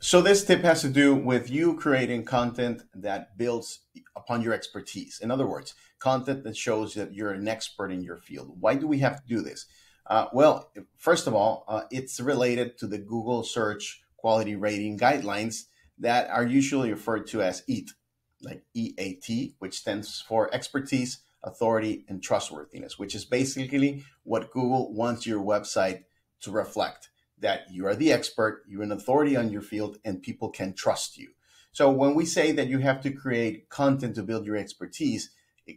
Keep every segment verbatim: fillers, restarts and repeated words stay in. So this tip has to do with you creating content that builds upon your expertise. In other words, content that shows that you're an expert in your field. Why do we have to do this? Uh, well, first of all, uh, it's related to the Google search quality rating guidelines that are usually referred to as E A T, like E A T, which stands for expertise, authority, and trustworthiness, which is basically what Google wants your website to reflect, that you are the expert, you're an authority on your field, and people can trust you. So when we say that you have to create content to build your expertise,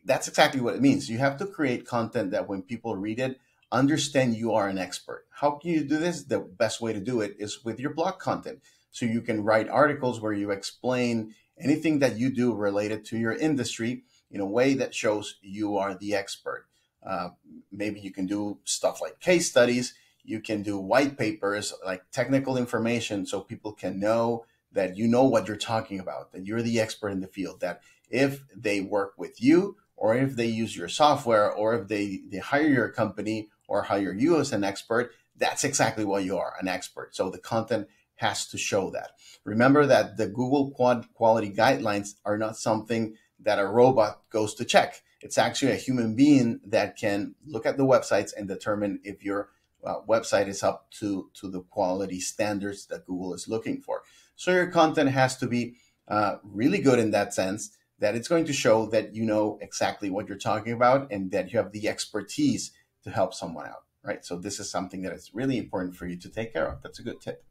that's exactly what it means. You have to create content that when people read it, understand you are an expert. How can you do this? The best way to do it is with your blog content. So you can write articles where you explain anything that you do related to your industry in a way that shows you are the expert. Uh, maybe you can do stuff like case studies. You can do white papers, like technical information, so people can know that you know what you're talking about, that you're the expert in the field, that if they work with you or if they use your software or if they, they hire your company or hire you as an expert, that's exactly what you are, an expert. So the content has to show that. Remember that the Google quality guidelines are not something that a robot goes to check. It's actually a human being that can look at the websites and determine if you're Uh, website is up to, to the quality standards that Google is looking for. So your content has to be uh, really good in that sense, that it's going to show that you know exactly what you're talking about and that you have the expertise to help someone out, right? So this is something that is really important for you to take care of. That's a good tip.